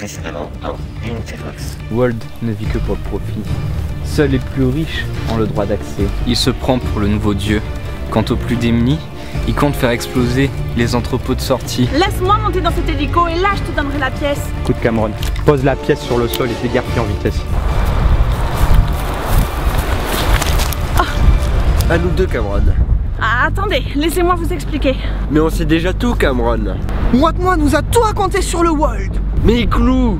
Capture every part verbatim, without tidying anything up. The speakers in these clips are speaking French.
Christopher of Unity Fox. Wold ne vit que pour le profit. Seuls les plus riches ont le droit d'accès. Il se prend pour le nouveau dieu. Quant aux plus démunis, ils comptent faire exploser les entrepôts de sortie. Laisse-moi monter dans cet hélico et là je te donnerai la pièce. Coup de Cameron, pose la pièce sur le sol et dégarpille en vitesse. Oh. À nous deux, Cameron. Ah, attendez, laissez-moi vous expliquer. Mais on sait déjà tout, Cameron. Moi nous a tout raconté sur le Wold. Mais Clou,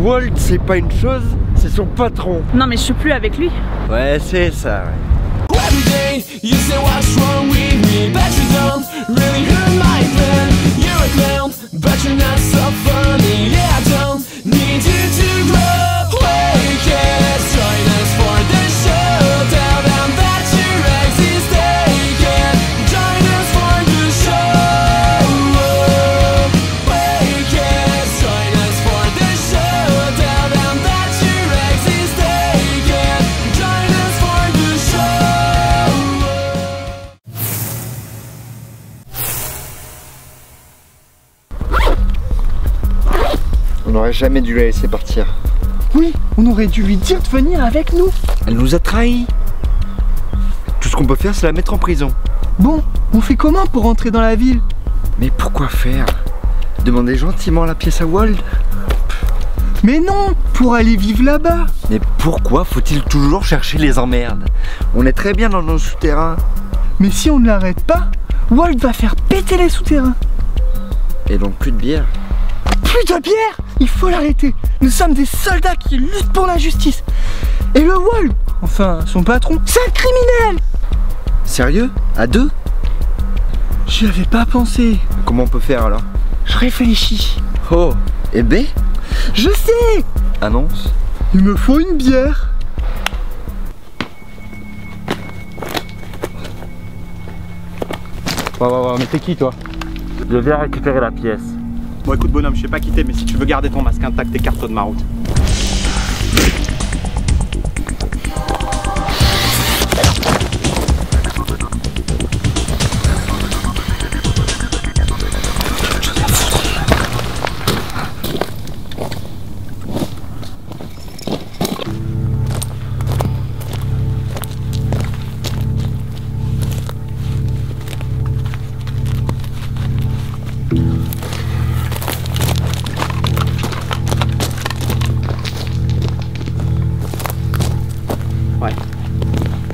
Wold c'est pas une chose, c'est son patron. Non mais je suis plus avec lui. Ouais, c'est ça, ouais. You say what's wrong with me, but you don't really hurt my friend. You're a clown, but you're not so funny. Yeah, I don't need you to grow. Wake up, join us for the show. Tell them that your ex is taken. Join us for the show. Wake up, join us for the show. Tell them that your ex is taken. Join us for the show. On n'aurait jamais dû la laisser partir. Oui, on aurait dû lui dire de venir avec nous. Elle nous a trahis. Tout ce qu'on peut faire, c'est la mettre en prison. Bon, on fait comment pour rentrer dans la ville? Mais pourquoi faire? Demander gentiment la pièce à Wold? Mais non, pour aller vivre là-bas. Mais pourquoi faut-il toujours chercher les emmerdes? On est très bien dans nos souterrains. Mais si on ne l'arrête pas, Wold va faire péter les souterrains. Et donc plus de bière. Plus de bière! Il faut l'arrêter. Nous sommes des soldats qui luttent pour la justice. Et le Wold, enfin son patron, c'est un criminel. Sérieux? À deux? J'y avais pas pensé. Comment on peut faire alors? Je réfléchis. Oh, et B? Je sais. Annonce. Il me faut une bière. Ouais, ouais, ouais, mais t'es qui toi? Je vais récupérer la pièce. Bon écoute bonhomme, je sais pas qui t'es, mais si tu veux garder ton masque intact, écarte-toi de ma route.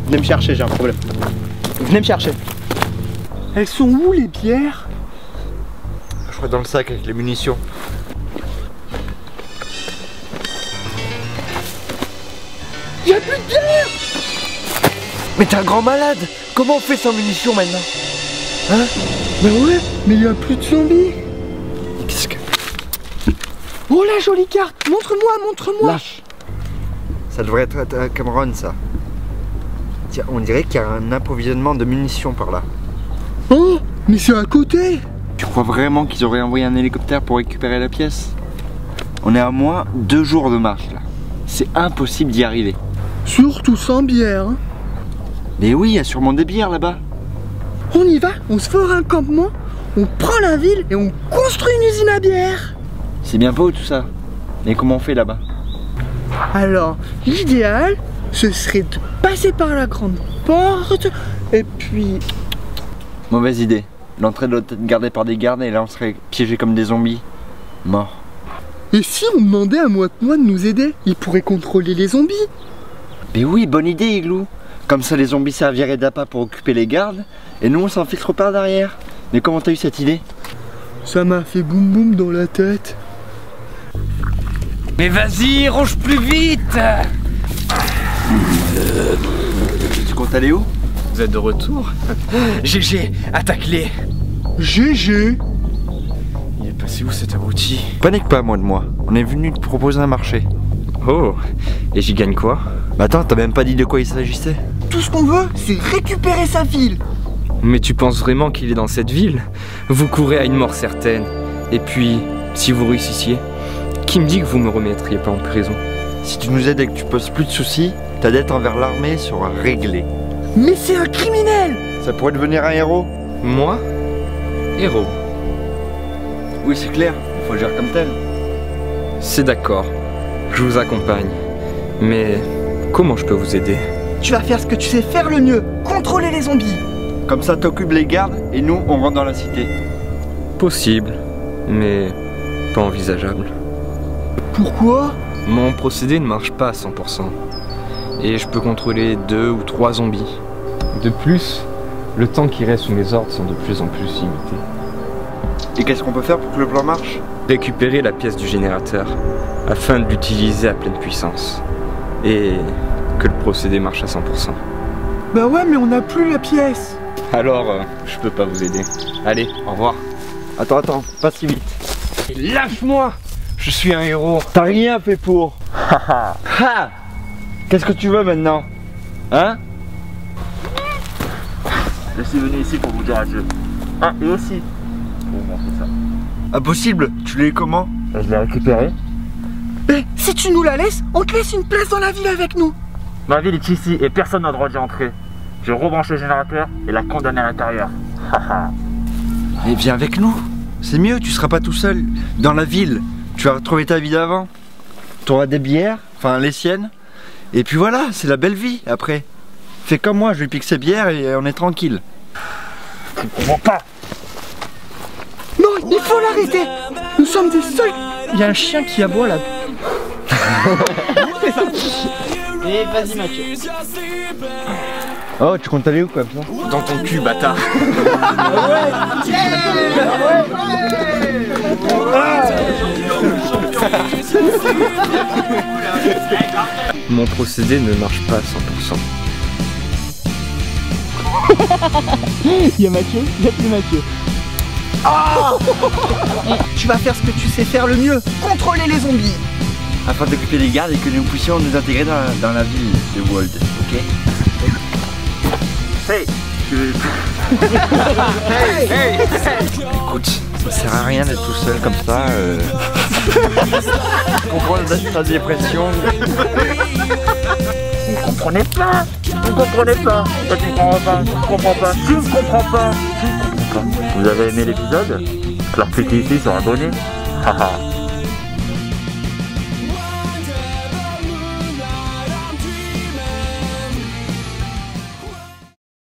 Venez me chercher, j'ai un problème. Venez me chercher. Elles sont où les bières? Je crois dans le sac avec les munitions. Y'a plus de bière! Mais t'es un grand malade! Comment on fait sans munitions maintenant? Hein? Bah ouais, mais y'a plus de zombies! Qu'est-ce que... Oh la jolie carte! Montre-moi, montre-moi! Lâche! Ça devrait être à Cameron ça. On dirait qu'il y a un approvisionnement de munitions par là. Oh, mais c'est à côté. Tu crois vraiment qu'ils auraient envoyé un hélicoptère pour récupérer la pièce? On est à moins deux jours de marche là. C'est impossible d'y arriver. Surtout sans bière. Mais oui, il y a sûrement des bières là-bas. On y va, on se fera un campement, on prend la ville et on construit une usine à bière. C'est bien beau tout ça, mais comment on fait là-bas? Alors, l'idéal, ce serait de passer par la grande porte et puis... Mauvaise idée. L'entrée doit être gardée par des gardes et là on serait piégés comme des zombies. Morts. Et si on demandait à Moitmoit de nous aider? Il pourrait contrôler les zombies. Mais oui, bonne idée Igloo. Comme ça les zombies serviraient d'appât pour occuper les gardes et nous on s'infiltre par derrière. Mais comment t'as eu cette idée? Ça m'a fait boum boum dans la tête. Mais vas-y, ronge plus vite. Euh, tu comptes aller où? Vous êtes de retour? G G, attaque-les! G G! Il est passé où cet abruti? Panique pas, moi de moi. On est venu te proposer un marché. Oh! Et j'y gagne quoi? Bah attends, t'as même pas dit de quoi il s'agissait? Tout ce qu'on veut, c'est récupérer sa ville! Mais tu penses vraiment qu'il est dans cette ville? Vous courez à une mort certaine. Et puis, si vous réussissiez, qui me dit que vous me remettriez pas en prison? Si tu nous aides et que tu poses plus de soucis, ta dette envers l'armée sera réglée. Mais c'est un criminel! Ça pourrait devenir un héros. Moi? Héros? Oui, c'est clair, il faut agir comme tel. C'est d'accord, je vous accompagne. Mais comment je peux vous aider? Tu vas faire ce que tu sais faire le mieux, contrôler les zombies. Comme ça t'occupes les gardes et nous on rentre dans la cité. Possible, mais pas envisageable. Pourquoi? Mon procédé ne marche pas à cent pour cent. Et je peux contrôler deux ou trois zombies. De plus, le temps qui reste sous mes ordres sont de plus en plus limités. Et qu'est-ce qu'on peut faire pour que le plan marche? Récupérer la pièce du générateur, afin de l'utiliser à pleine puissance. Et que le procédé marche à cent pour cent. Bah ouais, mais on n'a plus la pièce. Alors, euh, je peux pas vous aider. Allez, au revoir. Attends, attends, pas si vite. Lâche-moi! Je suis un héros. T'as rien fait pour. Ha! Qu'est-ce que tu veux maintenant? Hein? Je suis venu ici pour vous dire adieu. Ah, et aussi pour vous montrer ça. Impossible! Tu l'as eu comment? Je l'ai récupéré. Mais si tu nous la laisses, on te laisse une place dans la ville avec nous. Ma ville est ici et personne n'a le droit d'y entrer. Je rebranche le générateur et la condamne à l'intérieur. Et viens avec nous. C'est mieux, tu seras pas tout seul. Dans la ville, tu vas retrouver ta vie d'avant. Tu auras des bières, enfin les siennes. Et puis voilà, c'est la belle vie après. Fais comme moi, je lui pique ses bières et on est tranquille. Tu ne comprends pas. Non, il faut l'arrêter. Nous sommes des seuls. Il y a un chien qui aboie là. Et vas-y Mathieu. Oh, tu comptes aller où quoi? Dans ton cul, bâtard. Ouais, yeah, ouais. Mon procédé ne marche pas à cent pour cent. Il y a Mathieu, il y a plus Mathieu. Oh. Tu vas faire ce que tu sais faire le mieux, contrôler les zombies. Afin d'occuper les gardes et que nous puissions nous intégrer dans la, dans la ville de Wold, ok? Hey, je... hey, hey, hey. Écoute, ça sert à rien d'être tout seul comme ça. Euh... Comprendre ta dépression. Vous comprenez pas? Vous comprenez pas? Toi tu comprends pas, tu comprends pas, tu ne comprends pas, tu ne comprends pas. Vous avez aimé l'épisode? L'article ici sera abonné.